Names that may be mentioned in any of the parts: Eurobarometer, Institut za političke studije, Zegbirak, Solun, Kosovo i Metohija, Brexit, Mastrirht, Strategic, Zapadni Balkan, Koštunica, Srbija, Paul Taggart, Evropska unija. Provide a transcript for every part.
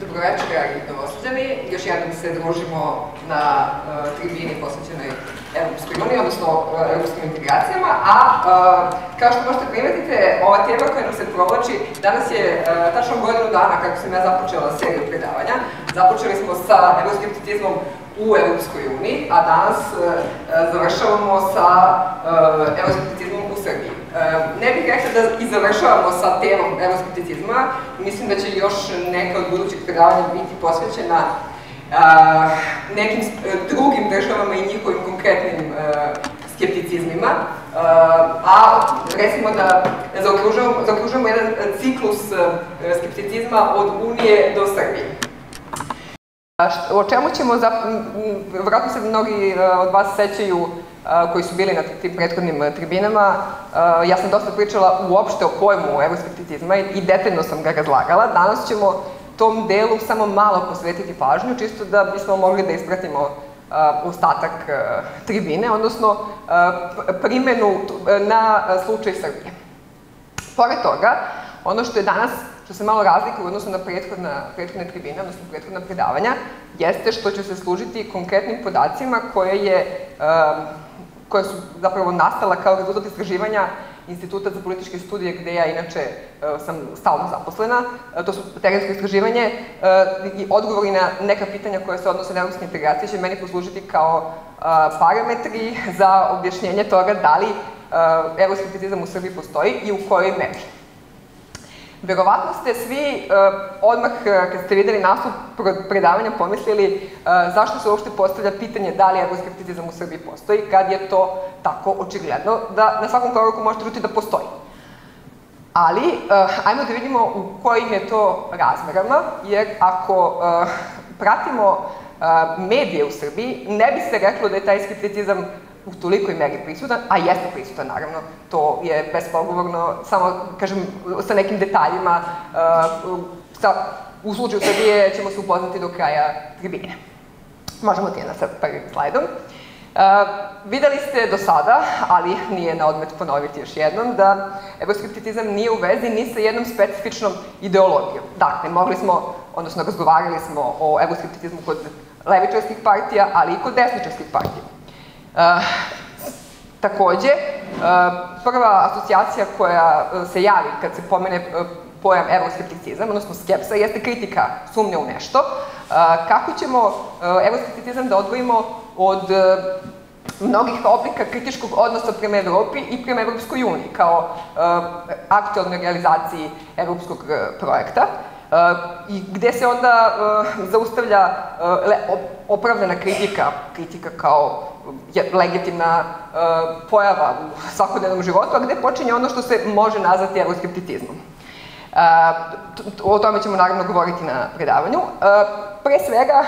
Dobro večer, dragi novosađani. Još jednom se družimo na tribini posvećenoj Evropskoj uniji, odnosno evropskim integracijama, a kao što možete primetiti, ova tema koja nam se provlači, danas je tačno godinu dana kako sam ja započela seriju predavanja. Započeli smo sa euroskepticizmom u Evropskoj uniji, a danas završavamo sa euroskepticizmom u Srbiji. Ne bih rekla da i završavamo sa temom euroskepticizma, mislim da će još neka od budućih predavanja biti posvećena nekim drugim državama i njihovim konkretnim skepticizmima, a recimo da zaokružujemo jedan ciklus skepticizma od Unije do Srbije. O čemu ćemo, vjerojatno se mnogi od vas sećaju koji su bili na tim prethodnim tribinama, ja sam dosta pričala uopšte o pojmu euroskepticizma i detaljno sam ga razlagala. Danas ćemo tom delu samo malo posvetiti pažnju, čisto da bismo mogli da ispratimo ostatak tribine, odnosno primenu na slučaj Srbije. Pored toga, ono što je danas, što se malo razlikuje u odnosu na prethodne tribine, odnosno prethodna predavanja, jeste što će se služiti konkretnim podacima koja su zapravo nastala kao rezultat istraživanja Instituta za političke studije, gde ja inače sam stalno zaposlena. To su terensko istraživanje i odgovori na neka pitanja koja se odnose na evropske integracije će meni poslužiti kao parametri za objašnjenje toga da li euroskepticizam u Srbiji postoji i u kojoj meri. Verovatno ste svi odmah kad ste videli naslov predavanja pomislili zašto se uopšte postavlja pitanje da li euroskepticizam u Srbiji postoji kad je to tako očigledno da na svakom koraku možete čuti da postoji. Ali ajmo da vidimo u kojim je to razmerama, jer ako pratimo medije u Srbiji ne bi se reklo da je taj skepticizam u tolikoj meri prisutan, a jeste prisutan, naravno, to je bespogovorno, samo, kažem, sa nekim detaljima, u slučaju Srbije ćemo se upoznati do kraja tribine. Možemo ti jedna sa prvim slajdom. Videli ste do sada, ali nije na odmet ponoviti još jednom, da euroskepticizam nije u vezi ni sa jednom specifičnom ideologijom. Dakle, mogli smo, odnosno razgovarali smo o euroskepticizmu kod levičarskih partija, ali i kod desničarskih partija. Takođe, prva asocijacija koja se javi kad se pomene pojam euroskepticizam, odnosno skepsa, jeste kritika, sumnja u nešto. Kako ćemo euroskepticizam da odvojimo od mnogih oblika kritičkog odnosa prema Evropi i prema Evropskoj uniji, kao aktualnoj realizaciji evropskog projekta, i gde se onda zaustavlja opravdana kritika, kritika kao legitimna pojava u svakodnevnom životu, a gde počinje ono što se može nazvati euroskepticizmom. O tome ćemo naravno govoriti na predavanju. Pre svega,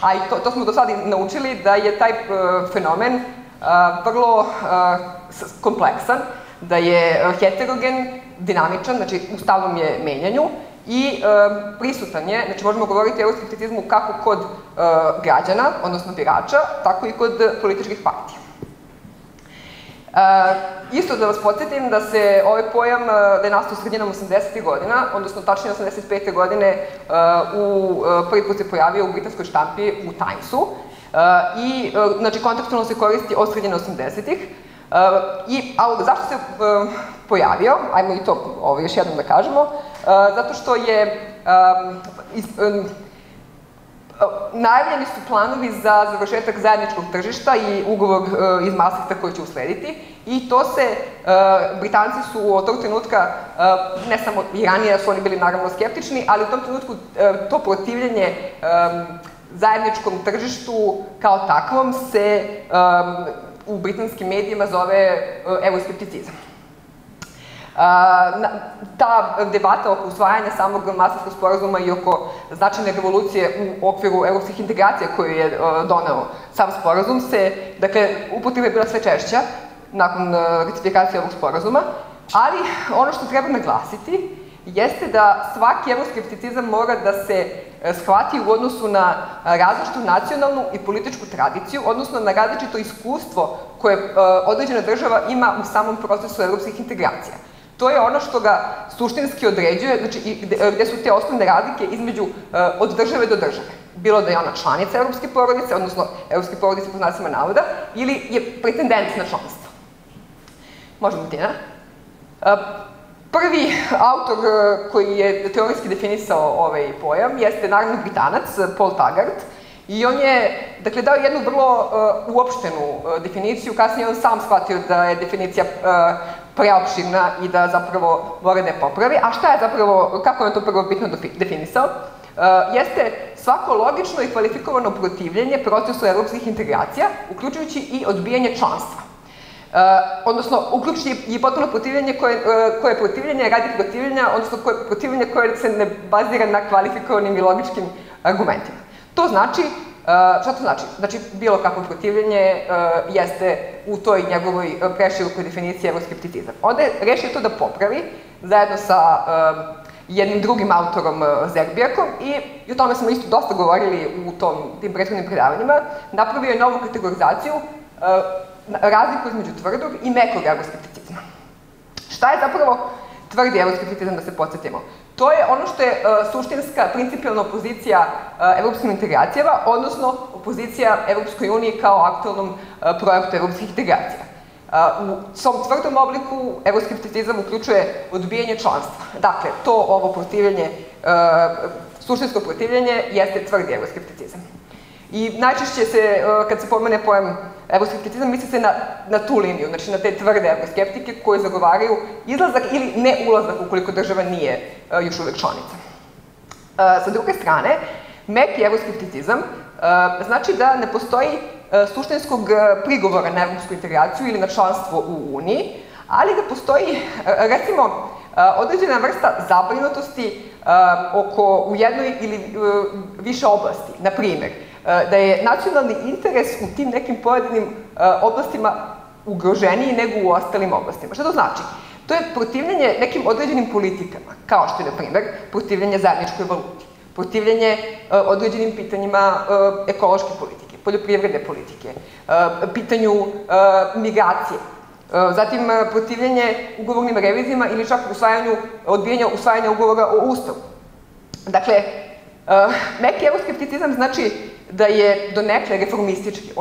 a i to smo do sada naučili, da je taj fenomen vrlo kompleksan, da je heterogen, dinamičan, znači u stalnom je menjanju, i prisutan je, znači možemo govoriti o euroskepticizmu kako kod građana, odnosno birača, tako i kod političkih partija. Isto da vas podsjetim da se ovaj pojam, da je nastao sredinom 80. godina, odnosno tačnije 85. godine, prvi put se pojavio u britanskoj štampi u Timesu i znači kontekstualno se koristi od sredine 80-ih. Ali zašto se pojavio, ajmo i to još jednom da kažemo, zato što je najavljeni su planovi za završetak zajedničkog tržišta i ugovor iz Mastrirhta koji će uslediti i to se, Britanci su od tog trenutka, ne samo i ranije su oni bili naravno skeptični, ali u tom trenutku to protivljenje zajedničkom tržištu kao takvom se u britanskim medijima zove euroskepticizam. Ta debata oko usvajanja samog Mastrirhskog sporazuma i oko značajne revolucije u okviru evropskih integracija koju je doneo sam sporazum se, dakle, upotreba je bila sve češća nakon ratifikacije ovog sporazuma, ali ono što treba naglasiti jeste da svaki euroskepticizam mora da se shvati u odnosu na različitu nacionalnu i političku tradiciju, odnosno na različito iskustvo koje određena država ima u samom procesu evropskih integracija. To je ono što ga suštinski određuje, znači gde su te osnovne razlike između od države do države. Bilo da je ona članica evropske porodice, odnosno evropske porodice po znacima navoda, ili je pretendent na članstvo. Možemo Tina. Prvi autor koji je teorijski definisao ovaj pojam jeste naravno Britanac, Paul Taggart, i on je, dakle, dao jednu vrlo uopštenu definiciju, kasnije on sam shvatio da je definicija preopširna i da zapravo mora da je popravi. A šta je zapravo, kako je to prvo bitno definisao? Jeste svako logično i kvalifikovano protivljenje procesu evropskih integracija, uključujući i odbijanje članstva. Odnosno, uključujući i potpuno protivljenje koje je protivljenje radi protivljenja, odnosno protivljenje koje se ne bazira na kvalifikovanim i logičkim argumentima. To znači, šta to znači? Znači, bilo kakvo protivljenje jeste u toj njegovoj preširokoj definiciji evroskepticizam. Onda je rešio to da popravi, zajedno sa jednim drugim autorom, Zegbirakom, i o tome smo isto dosta govorili u tim prethodnim predavanjima. Napravio je novu kategorizaciju, razliku između tvrdog i mekog evroskepticizma. Šta je zapravo tvrdi evroskepticizam, da se podsjetimo? To je ono što je suštinska, principijalna opozicija evropskim integracijama, odnosno opozicija Evropskoj uniji kao aktualnom projektu evropskih integracija. U svom tvrdom obliku evroskepticizam uključuje odbijanje članstva. Dakle, to ovo protivljenje, suštinsko protivljenje, jeste tvrdi evroskepticizam. I najčešće se, kad se pomene pojam evroskepticizam, misli se na tu liniju, znači na te tvrde evroskeptike koji zagovaraju izlazak ili ne ulazak ukoliko država nije još uvek članica. Sa druge strane, meki evroskepticizam znači da ne postoji suštinskog prigovora na evropsku integraciju ili na članstvo u Uniji, ali da postoji, recimo, određena vrsta zabrinutosti u jednoj ili više oblasti. Na primer, da je nacionalni interes u tim nekim pojedinim oblastima ugroženiji nego u ostalim oblastima. Šta to znači? To je protivljenje nekim određenim politikama, kao što je, na primer, protivljenje zajedničkoj valuti, protivljenje određenim pitanjima ekološke politike, poljoprivredne politike, pitanju migracije, zatim protivljenje ugovornim revizijima ili čak usvajanja ugovora o Ustavu. Dakle, meki evroskepticizam znači da je donekle reformistički.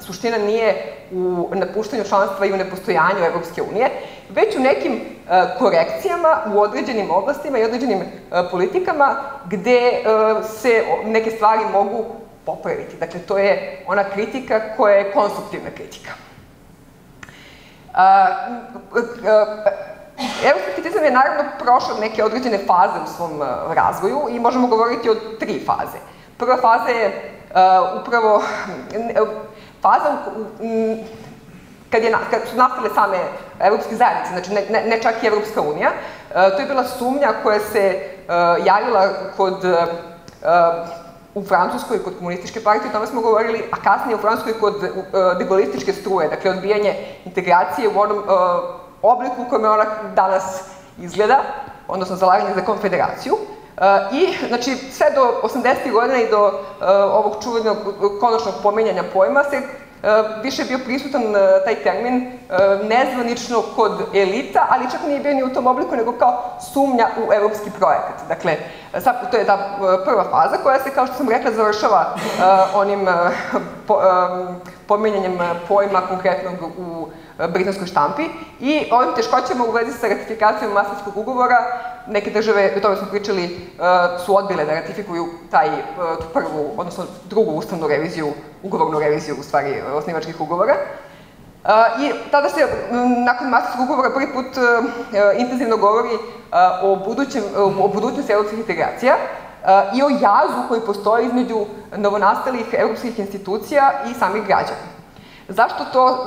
Suština nije u napuštanju članstva i u nepostojanju Evropske unije, već u nekim korekcijama u određenim oblastima i određenim politikama gde se neke stvari mogu popraviti. Dakle, to je ona kritika koja je konstruktivna kritika. Evroskepticizam je naravno prošao neke određene faze u svom razvoju i možemo govoriti o tri faze. Prva faza je upravo faza kad su nastale same evropske zajednice, znači ne čak i Evropska unija. To je bila sumnja koja se javila u Francuskoj kod komunističke partije, o tome smo govorili, a kasnije u Francuskoj kod degolističke struje, dakle odbijanje integracije u onom obliku u kojem ona danas izgleda, odnosno zalaganje za konfederaciju. I, znači, sve do 80. godina i do ovog čuvenog konačnog pominjanja pojma se više bio prisutan taj termin nezvanično kod elita, ali čak nije bio ni u tom obliku, nego kao sumnja u evropski projekat. Dakle, to je ta prva faza koja se, kao što sam rekla, završava onim pominjanjem pojma konkretnog u britanskoj štampi i ovim teškoćama u vezi sa ratifikacijom Mastritskog ugovora. Neke države, o tome smo pričali, su odbile da ratifikuju prvu, odnosno drugu ustavnu reviziju, ugovornu reviziju, u stvari, osnivačkih ugovora. I tada se, nakon Mastritskog ugovora, prvi put intenzivno govori o budućnosti evropskih integracija i o jazu koji postoji između novonastalih evropskih institucija i samih građana. Zašto to,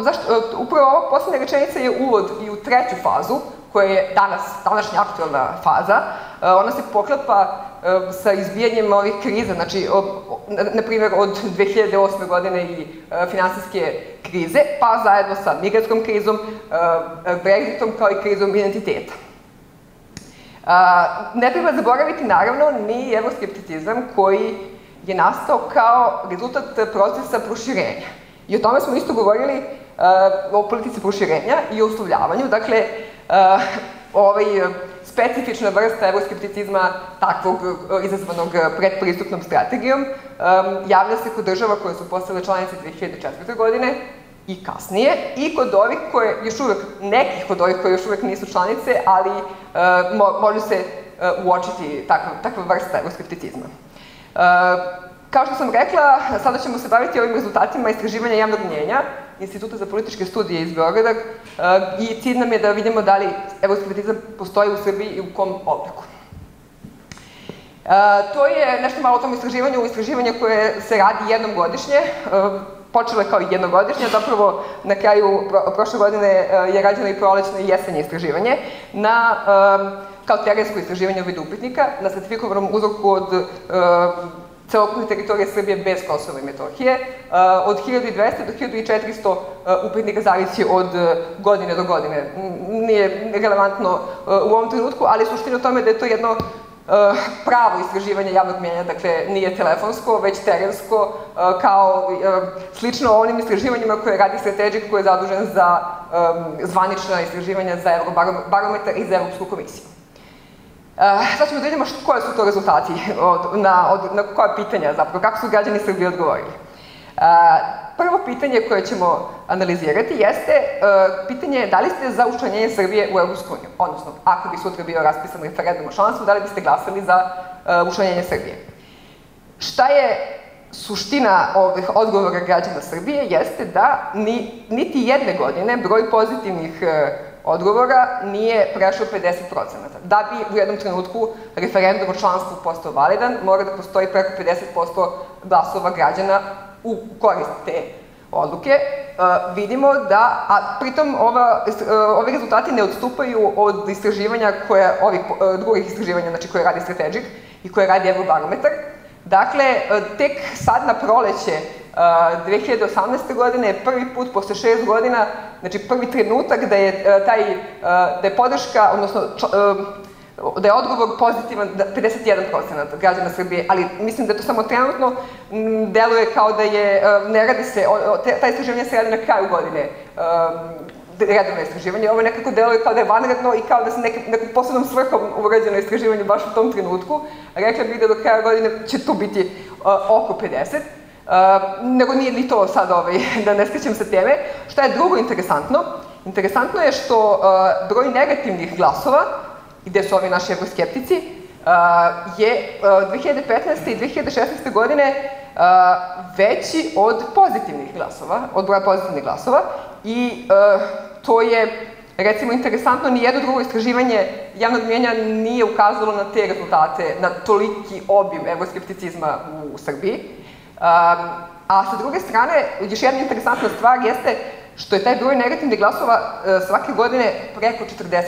upravo ova poslednja rečenica je uvod i u treću fazu, koja je današnja aktualna faza. Ona se poklapa sa izbijanjem ovih kriza, znači, na primjer, od 2008. godine i finansijske krize, pa zajedno sa migranskom krizom, Brexitom, kao i krizom identiteta. Ne treba zaboraviti, naravno, ni evroskepticizam koji je nastao kao rezultat procesa proširenja. I o tome smo isto govorili, o politici proširenja i o uslovljavanju. Dakle, specifična vrsta evroskepticizma takvog izazvanog predpristupnom strategijom javlja se kod država koje su postale članice 2004. godine i kasnije i kod ovih koje još uvek, nekih od ovih koje još uvek nisu članice, ali može se uočiti takva vrsta evroskepticizma. Kao što sam rekla, sada ćemo se baviti ovim rezultatima istraživanja javnog mnjenja Instituta za političke studije iz Beograda i cilj nam je da vidimo da li evroskepticizam postoji u Srbiji i u kom obliku. To je nešto malo o tom istraživanju, istraživanje koje se radi jednom godišnje, počelo je kao jednogodišnje, zapravo na kraju prošle godine je rađeno i prolećno i jesenje istraživanje, kao terensko istraživanje u vidu upitnika, na sertifikovanom uzorku od celokupne teritorije Srbije bez Kosova i Metohije. Od 1200 do 1400 upitnika zavisi od godine do godine. Nije relevantno u ovom trenutku, ali suština u tome da je to jedno pravo istraživanje javnog mnjenja, dakle nije telefonsko, već terensko, kao slično onim istraživanjima koje radi Strategic, koji je zadužen za zvanična istraživanja za Eurobarometer i za Evropsku komisiju. Sad ćemo da vidimo koje su to rezultati, na koja pitanja zapravo, kako su građani Srbije odgovorili. Prvo pitanje koje ćemo analizirati jeste pitanje da li ste za učlanjenje Srbije u Evropsku uniju, odnosno ako bi sutra bio raspisan referendum o članstvu, da li biste glasali za učlanjenje Srbije. Šta je suština ovih odgovora građana Srbije jeste da niti jedne godine broj pozitivnih odgovora nije prešao 50%. Da bi u jednom trenutku referendum o članstvu postao validan, mora da postoji preko 50% glasova građana u korist te odluke. Vidimo da, a pritom ovi rezultati ne odstupaju od istraživanja koje, ovih drugih istraživanja, znači koje radi Strategic i koje radi Eurobarometer. Dakle, tek sad na proleće 2018. godine je prvi put posle 6 godina, znači prvi trenutak da je podrška, odnosno da je odgovor pozitivan 51% građana Srbije, ali mislim da to samo trenutno deluje kao da je, ne radi se, ta istraživanja se radi na kraju godine, redovno istraživanje, ovo nekako deluje kao da je vanredno i kao da se nekom posebnom svrhom urađeno istraživanje baš u tom trenutku, rekla bih da do kraja godine će tu biti oko 50%. Nego nije ni to sad, da ne skrećem sa teme. Šta je drugo interesantno? Interesantno je što broj negativnih glasova, gde su ovi naši evroskeptici, je 2015. i 2016. godine veći od pozitivnih glasova, od broja pozitivnih glasova, i to je, recimo, interesantno, nijedno drugo istraživanje javnog mnjenja nije ukazalo na te rezultate, na toliki obim evroskepticizma u Srbiji. A sa druge strane, još jedna interesantna stvar jeste što je taj broj negativnih glasova svake godine preko 40%.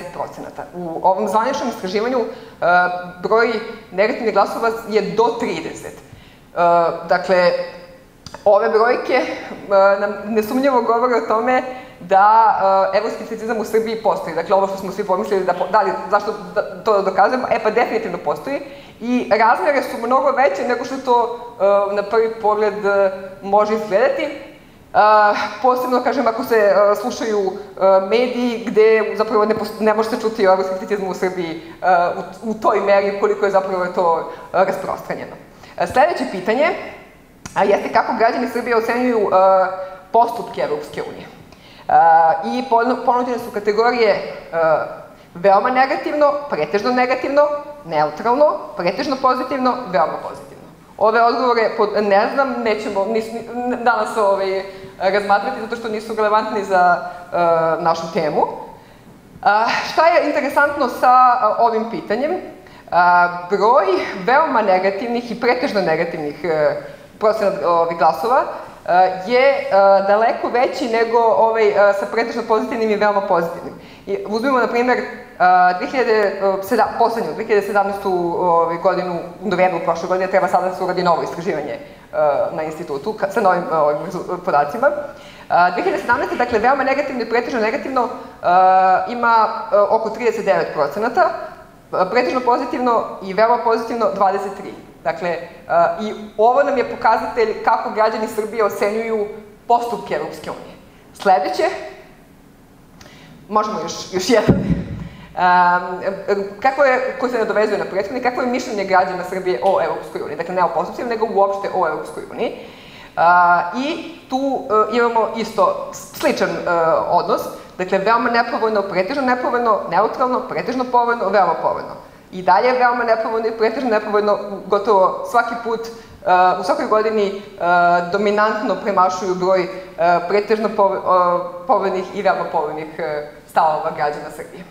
U ovom zvaničnom istraživanju broj negativnih glasova je do 30%. Dakle, ove brojke nam nesumnjivo govore o tome da evroskepticizam u Srbiji postoji. Dakle, ovo što smo svi pomislili, zašto to dokazujemo, pa definitivno postoji. I razmere su mnogo veće nego što to na prvi pogled može izgledati. Posebno, kažem, ako se slušaju mediji gde zapravo ne može se čuti o evroskepticizmu u Srbiji u toj meri koliko je zapravo to rasprostranjeno. Sledeće pitanje jeste kako građani Srbije ocenjuju postupke Evropske unije. I ponuđene su kategorije veoma negativno, pretežno negativno, neutralno, pretežno pozitivno, veoma pozitivno. Ove odgovore, ne znam, nećemo danas razmatrati zato što nisu relevantni za našu temu. Šta je interesantno sa ovim pitanjem? Broj veoma negativnih i pretežno negativnih glasova je daleko veći nego sa pretežno pozitivnim i veoma pozitivnim. Uzmimo, na primer, poslednju, 2017. godinu, u novembru prošle godine, treba sada da se uradi novo istraživanje na institutu sa novim podacima. 2017. dakle, veoma negativno i pretežno negativno ima oko 39%, pretežno pozitivno i veoma pozitivno 23%. Dakle, i ovo nam je pokazatelj kako građani Srbije ocenjuju postupke Evropske unije. Sledeće, možemo još jedan. koji se nadovezuje na prethodni, kako je mišljenje građana Srbije o EU, dakle ne o postupcima, nego uopšte o EU. I tu imamo isto sličan odnos, dakle veoma nepovoljno, pretežno nepovoljno, neutralno, pretežno povoljno, veoma povoljno. I dalje je veoma nepovoljno i pretežno nepovoljno, gotovo svaki put, u svakoj godini dominantno premašuju broj pretežno povoljnih i veoma povoljnih stavova građana Srbije.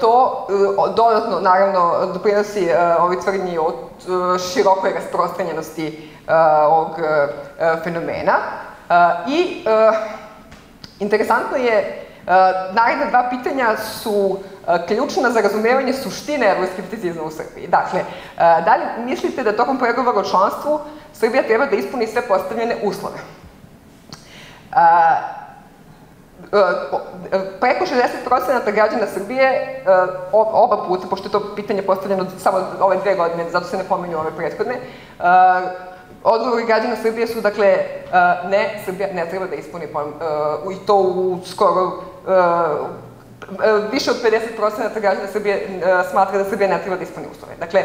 To dodatno, naravno, doprinosi ovoj tvrdnji o širokoj rasprostranjenosti ovog fenomena. I interesantno je, naredna dva pitanja su ključna za razumevanje suštine evroskepticizma u Srbiji. Dakle, da li mislite da tokom pregovora o članstvu Srbija treba da ispuni sve postavljene uslove? Preko 60% građana Srbije, oba puta, pošto je to pitanje postavljeno samo ove dve godine, zato se ne pominju ove prethodne, odgovori građana Srbije su, dakle, ne, Srbija ne treba da ispuni, i to u skoro, više od 50% građana Srbije smatra da Srbija ne treba da ispuni uslove. Dakle,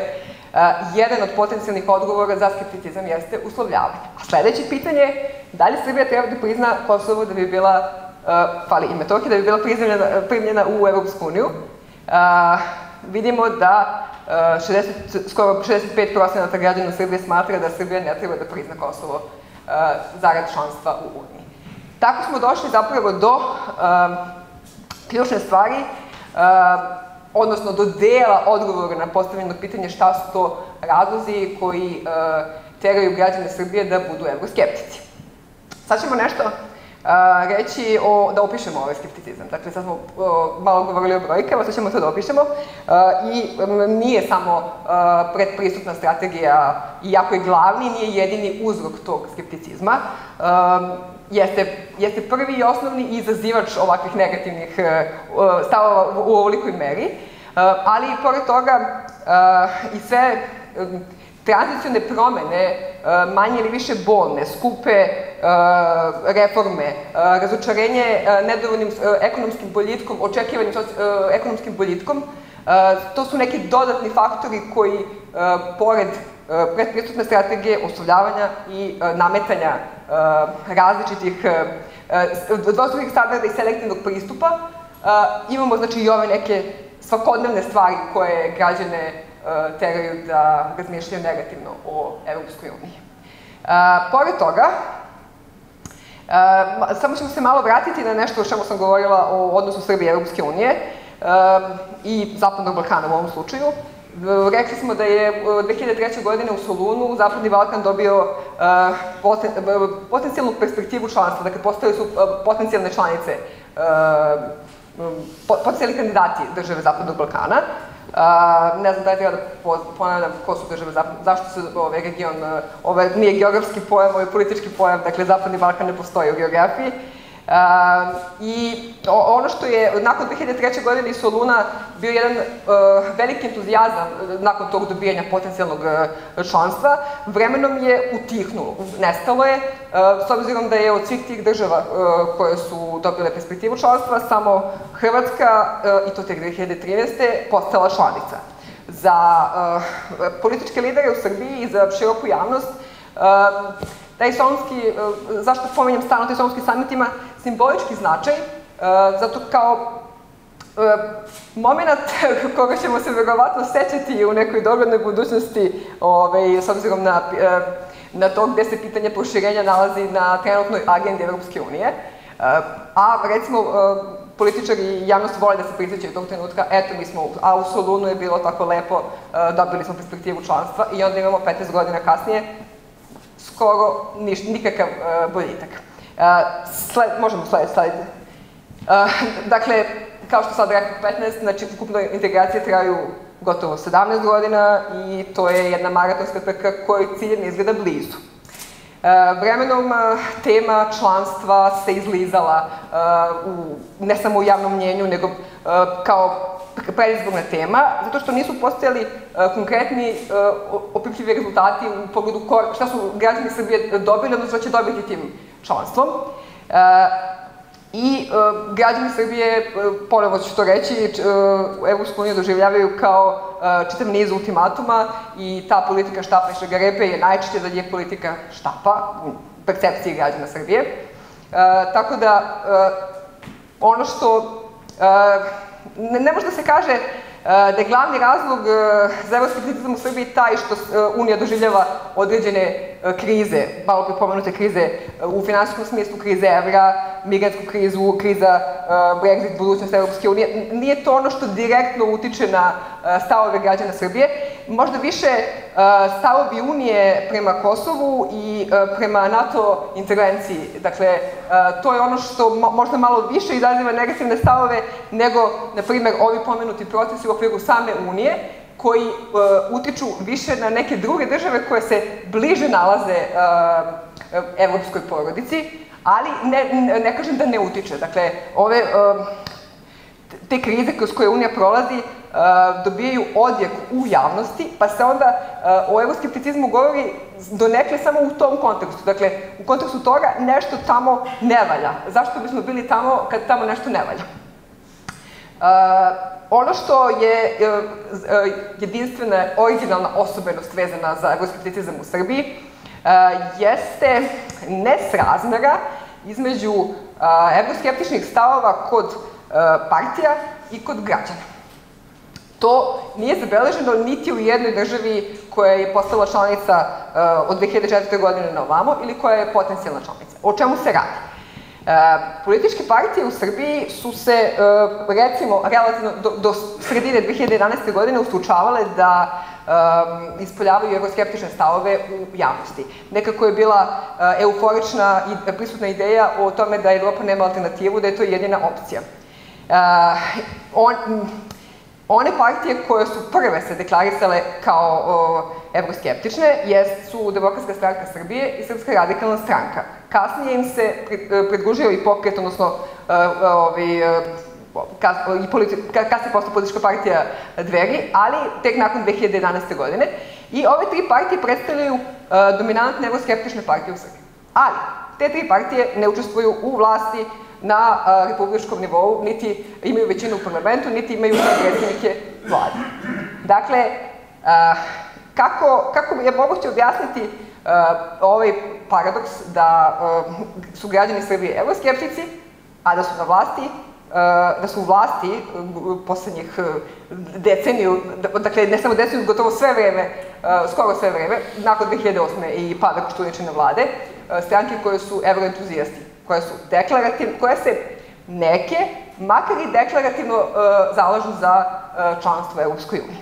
jedan od potencijalnih odgovora za skepticizam jeste uslovljavanje. A sledeće pitanje je, da li Srbija treba da prizna Kosovo da bi bila, fali i Metohija, da bi bila primljena u Evropsku uniju? Vidimo da skoro 65% građana Srbije smatra da Srbija ne treba da prizna Kosovo zarad članstva u Uniji. Tako smo došli zapravo do ključne stvari, odnosno do dela odgovora na postavljeno pitanje šta su to razlozi koji teraju građane Srbije da budu evroskeptici. Sad ćemo nešto reći da opišemo ovaj skepticizam. Dakle, sad smo malo govorili o brojkama, sad ćemo to da opišemo. I nije samo predpristupna strategija, iako je glavni, nije jedini uzrok tog skepticizma. Jeste prvi i osnovni izazivač ovakvih negativnih stavova u ovolikoj meri. Ali, pored toga, i sve tranzicione promene, manje ili više bolne, skupe reforme, razočarenje nedovoljnim ekonomskim boljitkom, očekivanim ekonomskim boljitkom, to su neki dodatni faktori koji, pored predpristupne strategije, uslovljavanja i nametanja različitih dvostrukih standarda i selektivnog pristupa, imamo i ove neke svakodnevne stvari koje građane teraju da razmišljaju negativno o Evropskoj uniji. Pored toga, samo ćemo se malo vratiti na nešto o čemu sam govorila o odnosu Srbije i Evropske unije i Zapadnog Balkana u ovom slučaju. Rekli smo da je 2003. godine u Solunu Zapadni Balkan dobio potencijalnu perspektivu članstva, dakle postali su potencijalne članice, potencijalni kandidati države Zapadnog Balkana. Ne znam da je treba da ponavljam ko su države Zapadnog, zašto se ovaj region, ovaj nije geografski pojam, ovaj je politički pojam, dakle Zapadni Balkan ne postoji u geografiji. I ono što je, nakon 2003. godine iz Soluna bio jedan veliki entuzijazam nakon tog dobijanja potencijalnog članstva, vremenom je utihnulo, nestalo je, s obzirom da je od svih tih država koje su dobile perspektivu članstva, samo Hrvatska, i to tek 2013. postala članica. Za političke lidere u Srbiji i za široku javnost, taj solunski, zašto pominjem stalno taj solunski samit, ima simbolički značaj, zato kao moment koga ćemo se verovatno sećati u nekoj doglednoj budućnosti, s obzirom na to gde se pitanje proširenja nalazi na trenutnoj agendi Evropske unije. A recimo, političari i javnost vole da se prisjećaju tog trenutka, eto mi smo, a u Solunu je bilo tako lepo, dobili smo perspektivu članstva i onda imamo 15 godina kasnije skoro nikakav boljitak. Možemo slediti. Dakle, kao što sad rekao, 15, znači ukupno integracije traju gotovo 17 godina i to je jedna maratonska trka kojoj cilj ne izgleda blizu. Vremenom tema članstva se izlizala ne samo u javnom mnjenju, nego kao predizborna tema, zato što nisu postojali konkretni opipljivi rezultati u pogledu šta su građani Srbije dobili, odnosno će dobiti tim članstvom. I građani Srbije, ponovo ću to reći, Evropsku uniju doživljavaju kao čitav niz ultimatuma i ta politika štapa i šargarepe je najčešće za njih politika štapa u percepciji građana Srbije. Tako da, ono što ne može da se kaže da je glavni razlog za evroskepticizam u Srbiji taj što Unija doživljava određene krize, malo pre pomenute krize u finansijskom smislu, krize evra, migrantsku krizu, kriza Brexit, budućnost Evropske unije. Nije to ono što direktno utiče na stavove građana Srbije. Možda više stavovi Unije prema Kosovu i prema NATO intervenciji. Dakle, to je ono što možda malo više izaziva negativne stavove nego, na primer, ovi pomenuti procesi u okviru same Unije, koji utiču više na neke druge države koje se bliže nalaze evropskoj porodici, ali ne kažem da ne utiče. Dakle, ove te krize kroz koje Unija prolazi dobijaju odjek u javnosti, pa se onda o evroskepticizmu govori donekle samo u tom kontekstu. Dakle, u kontekstu toga nešto tamo ne valja. Zašto bismo bili tamo kad tamo nešto ne valja? Ono što je jedinstvena, originalna osobenost vezana za evroskepticizam u Srbiji jeste nesrazmera između evroskeptičnih stavova kod partija i kod građana. To nije zabeleženo niti u jednoj državi koja je postala članica od 2004. godine na ovamo ili koja je potencijalna članica. O čemu se radi? Političke partije u Srbiji su se, recimo, relativno do sredine 2011. godine ustručavale da ispoljavaju evroskeptične stavove u javnosti. Nekako je bila euforična i prisutna ideja o tome da Evropa nema alternativu, da je to jedina opcija. One partije koje su prve se deklarisale kao evroskeptične su Demokratska stranka Srbije i Srpska radikalna stranka. Kasnije im se pridružio i pokret, odnosno kasnije postala politička partija Dveri, ali tek nakon 2011. godine. I ove tri partije predstavljaju dominantne evroskeptične partije u Srbiji. Ali te tri partije ne učestvuju u vlasti na republičkom nivou, niti imaju većinu u parlamentu, niti imaju predstavnike vlade. Dakle, kako je moguće objasniti ovaj paradoks da su građani Srbije evroskeptici, a da su u vlasti poslednjih deceniju, dakle ne samo deceniju, gotovo sve vreme, skoro sve vreme, nakon 2008. i pada Koštuničine vlade, stranke koje su evroentuzijasti, koje se neke, makar i deklarativno, zalažu za članstvo u Evropskoj uniji.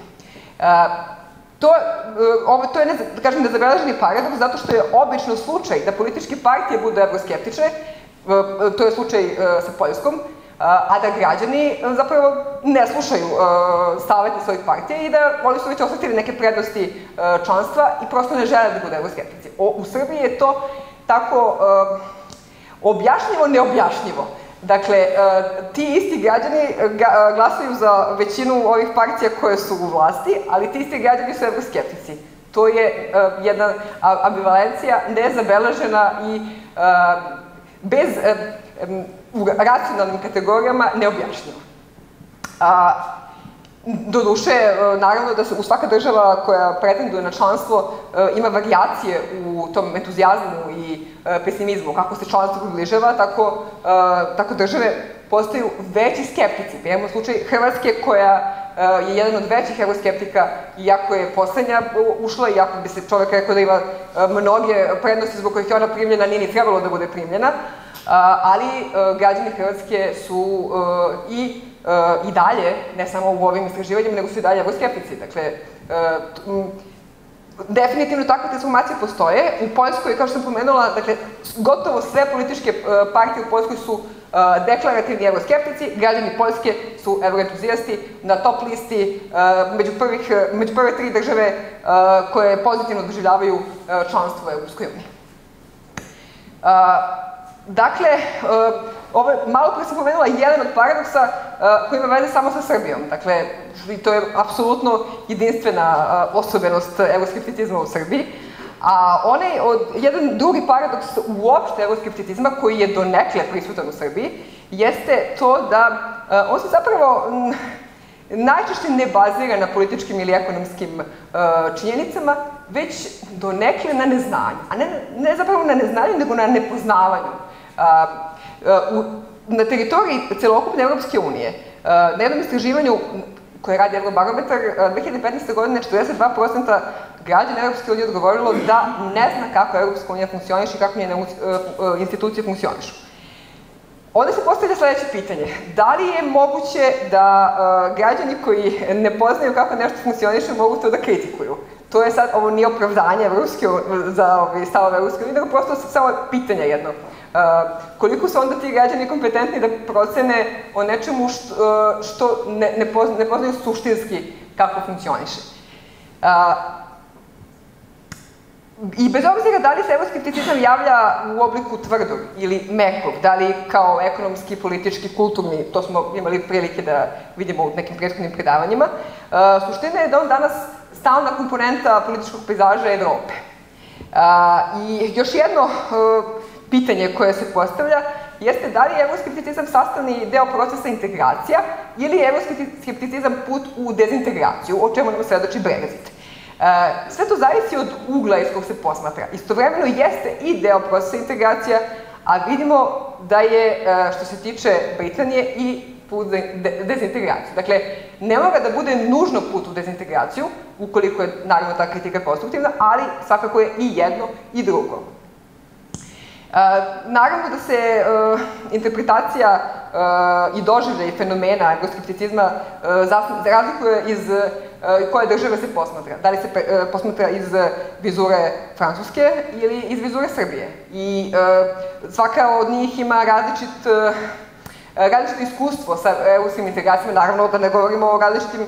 To je, da kažem, nezabeleženi paradoks, zato što je obično slučaj da političke partije budu evroskeptične, to je slučaj sa Poljskom, a da građani zapravo ne slušaju savete svojih partija i da oni su već osetili neke prednosti članstva i prosto ne žele da budu evroskeptici. U Srbiji je to tako objašnjivo, neobjašnjivo. Dakle, ti isti građani glasaju za većinu ovih partija koje su u vlasti, ali ti isti građani su evroskeptici. To je jedna ambivalencija nezabeležena i u racionalnim kategorijama neobjašnjiva. Doduše, naravno da svaka država koja pretenduje na članstvo ima varijacije u tom entuzijazmu i pesimizmu. Kako se članstvo približava, tako države postaju veći skeptici. Imamo slučaj Hrvatske koja je jedan od većih evroskeptika, iako je poslednja ušla, iako bi se čovek rekao da ima mnoge prednosti zbog kojih je ona primljena, nije ni trebalo da bude primljena, ali građani Hrvatske su i dalje, ne samo u ovim istraživanjima, nego su i dalje evroskeptici. Dakle, definitivno takve transformacije postoje. U Poljskoj, kao što sam pomenula, dakle, gotovo sve političke partije u Poljskoj su deklarativni evroskeptici, građani Poljske su evroentuzijasti, na top listi među prve tri države koje pozitivno doživljavaju članstvo u Evropskoj uniji. Dakle, malo pre sam pomenula jedan od paradoksa koji ima veze samo sa Srbijom. Dakle, to je apsolutno jedinstvena osobenost evroskepticizma u Srbiji. A jedan drugi paradoks uopšte evroskepticizma koji je donekle prisutan u Srbiji jeste to da on se zapravo najčešće ne bazira na političkim ili ekonomskim činjenicama, već donekle na neznanju. A ne zapravo na neznanju, nego na nepoznavanju. Na teritoriji celokupne Evropske unije, na jednom istraživanju koje radi Eurobarometer, 2015. godine 42% građana Evropske unije odgovorilo da ne zna kako Evropska unija funkcioniše i kako njene institucije funkcionišu. Onda se postavlja sledeće pitanje. Da li je moguće da građani koji ne poznaju kako nešto funkcioniše mogu to da kritikuju? To je sad, ovo nije opravdanje za stavove Evropske unije, nego prosto samo pitanje jedno. Koliko su onda ti građani kompetentni da procene o nečemu što ne poznaju suštinski kako funkcioniše? I bez obzira da li se evroskepticizam javlja u obliku tvrdog ili mekog, da li kao ekonomski, politički, kulturni, to smo imali prilike da vidimo u nekim prethodnim predavanjima, suština je da on danas stalna komponenta političkog pejzaža Evrope. I još jedno pitanje koje se postavlja jeste da li je evroskepticizam sastavni deo procesa integracija ili je evroskepticizam put u dezintegraciju, o čemu nam svedoči Brexit. Sve to zavisi od ugla iz kog se posmatra. Istovremeno jeste i deo procesa integracija, a vidimo da je, što se tiče Britanije, i put za dezintegraciju. Dakle, ne mora da bude nužno put u dezintegraciju, ukoliko je, naravno, ta kritika konstruktivna, ali svakako je i jedno i drugo. Naravno da se interpretacija i doživljaj fenomena evroskepticizma razlikuje iz koje države se posmatra. Da li se posmatra iz vizure Francuske ili iz vizure Srbije. I svaka od njih ima različito iskustvo sa evropskim integracijama, naravno da ne govorimo o različitim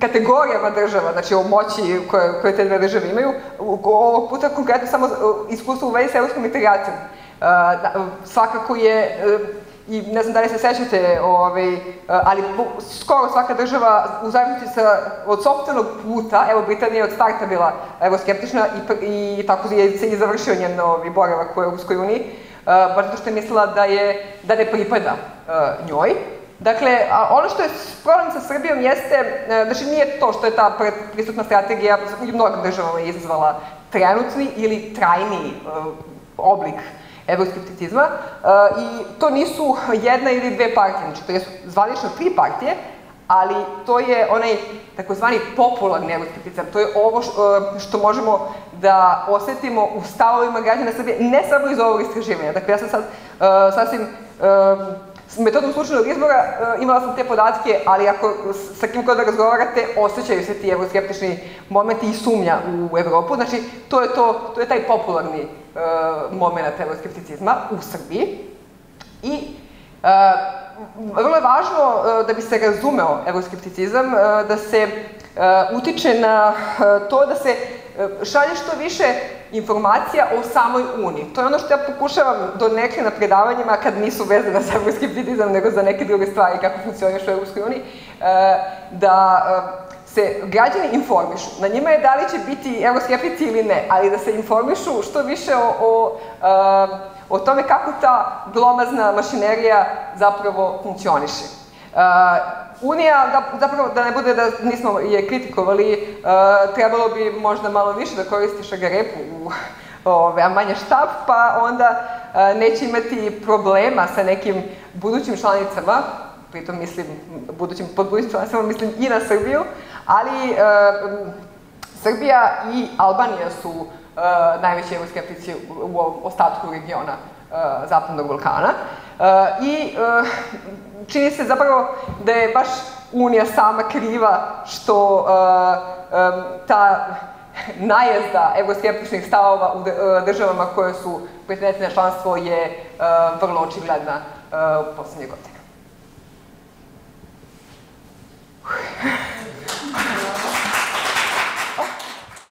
kategorijama država, znači o moći koje te dve države imaju, ovog puta konkretno samo iskustvo u vezi sa evropskom integracijom. Svakako je, i ne znam da li se sećate, ali skoro svaka država u zavisnosti od sopstvenog puta, evo Britanija je od starta bila evroskeptična i tako se i završio njen boravak u Evropskoj uniji, baš zato što je mislila da ne pripada njoj. Dakle, ono što je problem sa Srbijom jeste, znači nije to što je ta pristupna strategija u mnogim državama izazvala trenutni ili trajni oblik evroskepticizma i to nisu jedna ili dve partije, znači to jesu zvanično tri partije, ali to je onaj takozvani popularni evroskepticizam, to je ovo što možemo da osetimo u stavovima građana Srbije, ne samo iz ovog istraživanja. Dakle, ja sam sad sasvim metodom slučajnog izbora imala sam te podatke, ali ako sa kim god da razgovarate, osjećaju se ti evroskeptični momenti i sumnja u Evropu. Znači, to je taj popularni moment evroskepticizma u Srbiji. I vrlo je važno da bi se razumeo evroskepticizam, da se utiče na to da se šalje što više informacija o samoj Uniji. To je ono što ja pokušavam donekle na predavanjima kad nisu vezane za evroskepticizam, nego za neke druge stvari kako funkcioniš u Evropskoj uniji, da se građani informišu. Na njima je da li će biti evroskeptici ili ne, ali da se informišu što više o tome kako ta glomazna mašinerija zapravo funkcioniše. Unija, zapravo da ne bude da nismo je kritikovali, trebalo bi možda malo više da koristiš šargarepu, a manje štap, pa onda neće imati problema sa nekim budućim članicama, pritom mislim, pod budućim članicama mislim i na Srbiju, ali Srbija i Albanija su najveći evroskeptici u ostatku regiona Zapadnog Balkana. I čini se zapravo da je baš Unija sama kriva što ta najezda evroskeptičnih stavova u državama koje su pretendenti na članstvo je vrlo očigledna u poslednje godine.